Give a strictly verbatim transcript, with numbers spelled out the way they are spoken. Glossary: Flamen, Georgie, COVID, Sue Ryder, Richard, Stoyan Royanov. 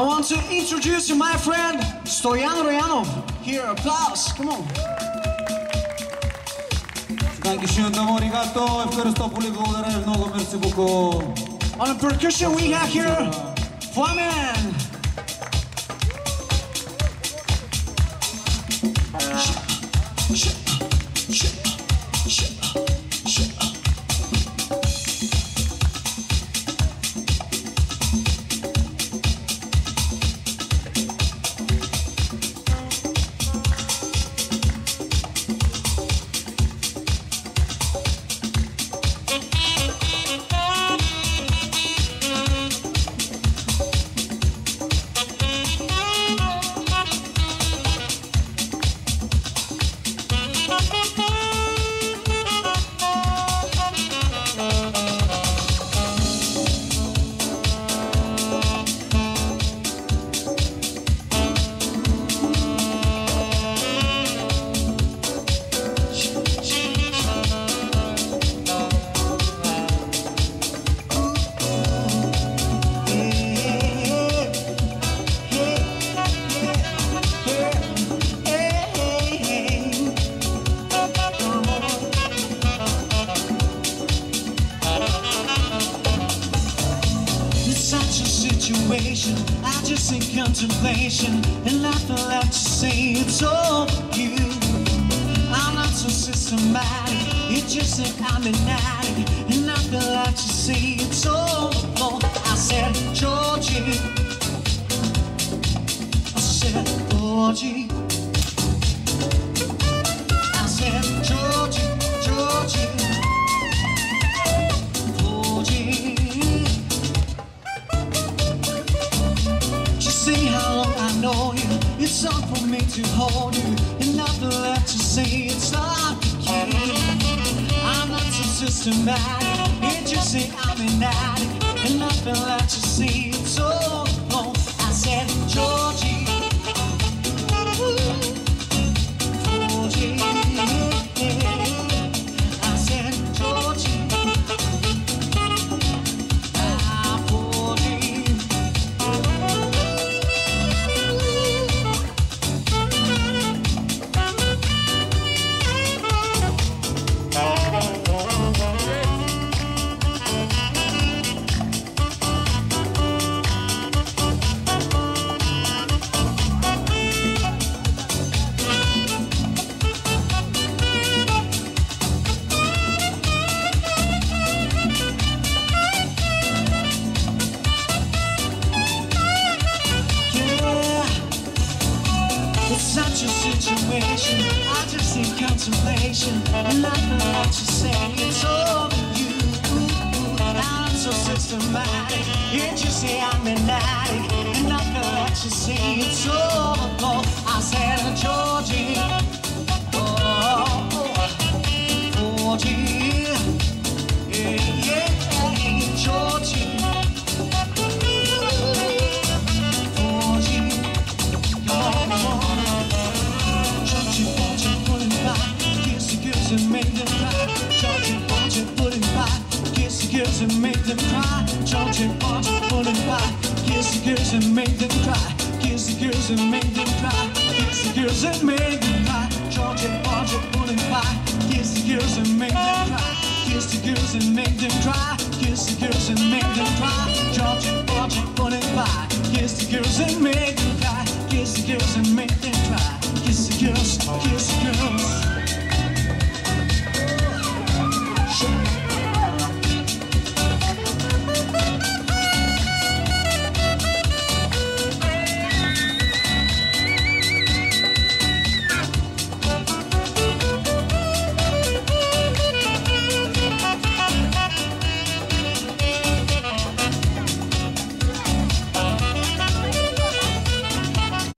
I want to introduce you my friend Stoyan Royanov. Here, applause, come on. On the percussion we have here, Flamen. I just in contemplation and nothing left to say. It's all you. I'm not so systematic. It's just that I'm an addict and nothing left to say. It's all for. I said, Georgie. I said, Georgie. I said, Georgie, Georgie. It's all for me to hold you, and nothing left to say. It's not you. I'm not so systematic. It just say I'm an addict, and nothing left to say. It's all wrong. I said, Georgie, Georgie. I said, Georgie, ah, Georgie. Such a situation, I just in contemplation, nothing left to say. It's all you. I'm so systematic. It just say I'm an addict, and nothing left to say. It's all wrong. I said, Georgie, oh, Georgie, yeah, yeah, Georgie. And make them cry, Georgie, won't you pull them by? Kiss the girls and make them cry, kiss the girls and make them cry, kiss the girls and make them cry, Georgie, won't you pull them by? Kiss the girls and make them cry, kiss the girls and make them cry, kiss the girls and make them cry, Georgie, won't you pull them by? Kiss the girls and make them cry, kiss the girls and make them cry.